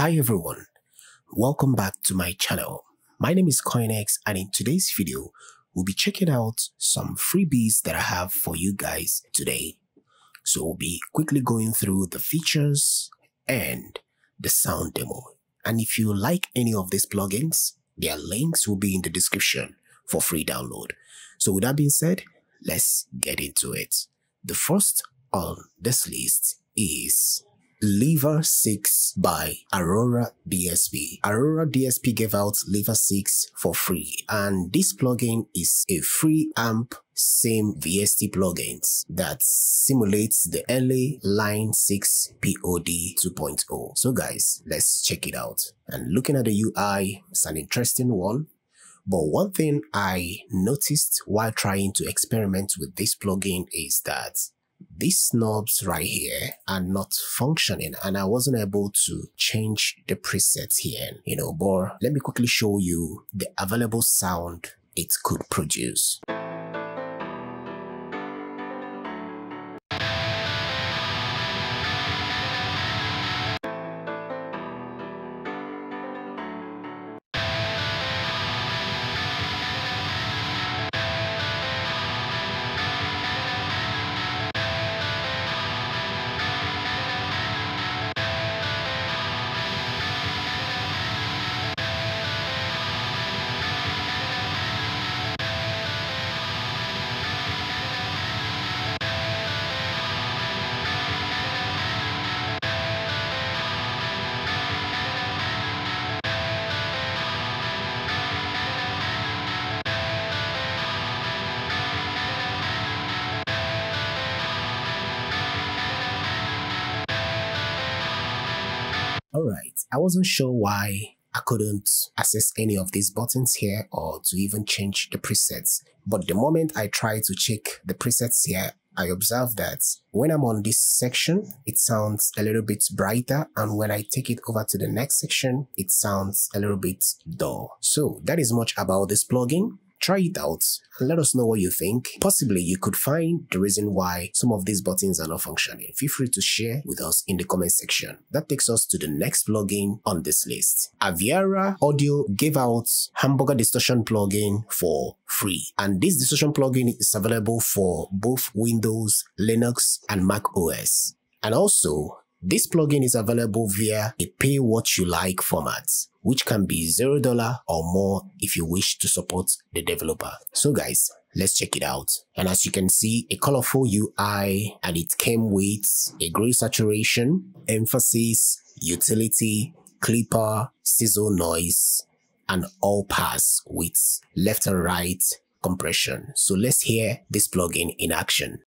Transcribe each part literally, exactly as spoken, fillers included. Hi everyone, welcome back to my channel. My name is CoinX, and in today's video, we'll be checking out some freebies that I have for you guys today. So we'll be quickly going through the features and the sound demo. And if you like any of these plugins, their links will be in the description for free download. So with that being said, let's get into it. The first on this list is Lever six by Aurora D S P. Aurora D S P gave out Lever six for free, and this plugin is a free amp same V S T plugins that simulates the L A Line six Pod two point oh. So guys, let's check it out. And looking at the U I, it's an interesting one. But one thing I noticed while trying to experiment with this plugin is that these knobs right here are not functioning, and I wasn't able to change the presets here, you know. But let me quickly show you the available sound it could produce. Alright, I wasn't sure why I couldn't access any of these buttons here or to even change the presets. But the moment I tried to check the presets here, I observed that when I'm on this section, it sounds a little bit brighter, and when I take it over to the next section, it sounds a little bit dull. So that is much about this plugin. Try it out and let us know what you think. Possibly you could find the reason why some of these buttons are not functioning. Feel free to share with us in the comment section. That takes us to the next plugin on this list. Aviary Audio gave out Hamburger Distortion plugin for free, and this distortion plugin is available for both Windows, Linux and Mac O S. And also, this plugin is available via a pay what you like format, which can be zero dollars or more if you wish to support the developer. So guys, let's check it out. And as you can see, a colorful U I, and it came with a gray saturation, emphasis, utility, clipper, sizzle noise, and all pass with left and right compression. So let's hear this plugin in action.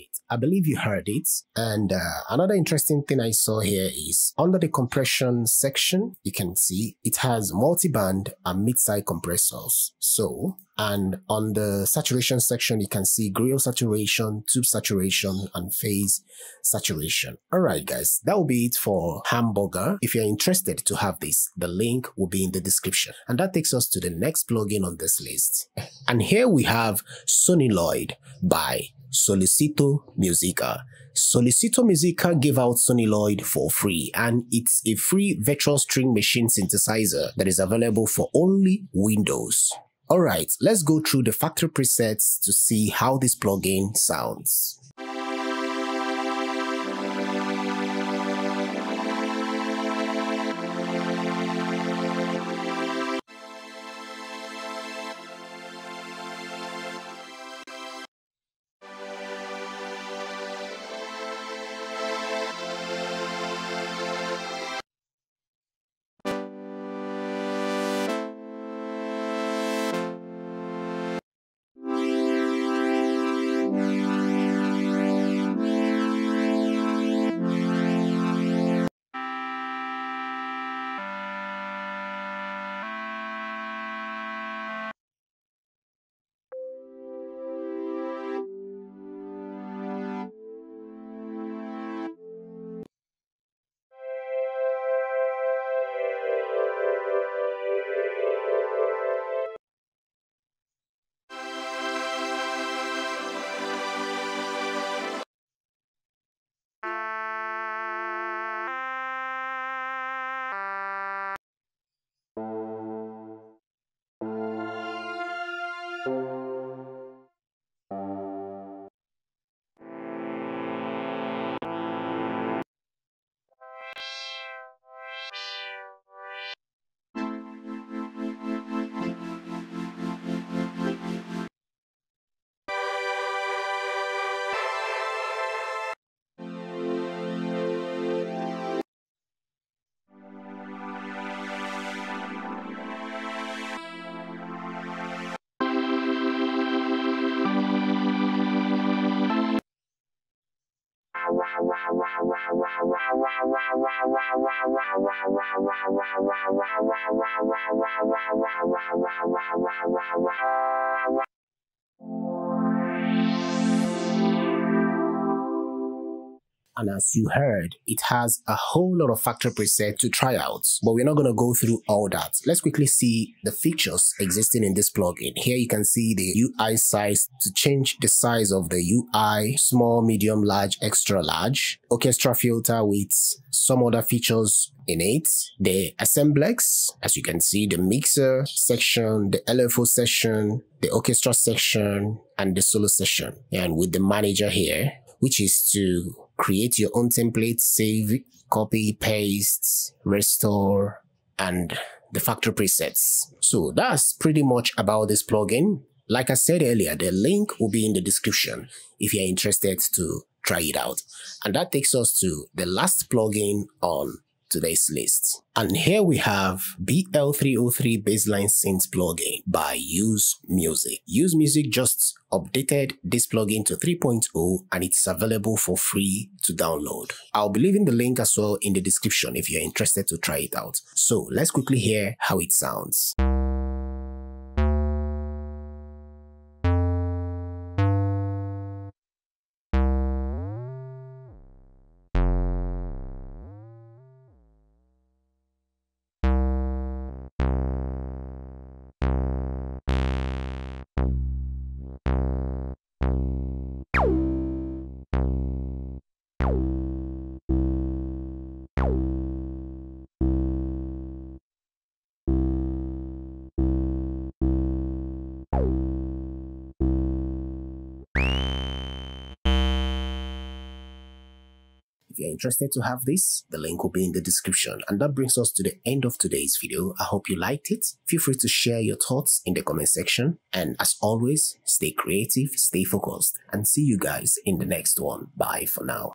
Solinoid. I believe you heard it. And uh, another interesting thing I saw here is under the compression section, you can see it has multi-band and mid-side compressors. So, and on the saturation section, you can see grill saturation, tube saturation, and phase saturation. All right, guys, that will be it for Hamburger. If you're interested to have this, the link will be in the description. And that takes us to the next plugin on this list. And here we have Solinoid by Solicito Musica. Solicito Musica gave out Solinoid for free, and it's a free virtual string machine synthesizer that is available for only Windows. Alright, let's go through the factory presets to see how this plugin sounds. And as you heard, it has a whole lot of factory presets to try out, but we're not going to go through all that. Let's quickly see the features existing in this plugin. Here you can see the U I size to change the size of the U I, small, medium, large, extra large, orchestra filter with some other features in it, the Assemblex, as you can see, the mixer section, the L F O section, the orchestra section, and the solo section. And with the manager here, which is to create your own template, save, copy, paste, restore, and the factory presets. So that's pretty much about this plugin. Like I said earlier, the link will be in the description if you're interested to try it out. And that takes us to the last plugin on today's list. And here we have B L three oh three Baseline Synth plugin by Yooz Music. Yooz Music just updated this plugin to three point oh and it's available for free to download. I'll be leaving the link as well in the description if you're interested to try it out. So let's quickly hear how it sounds. If you're interested to have this, the link will be in the description. And that brings us to the end of today's video. I hope you liked it. Feel free to share your thoughts in the comment section. And as always, stay creative, stay focused, and see you guys in the next one. Bye for now.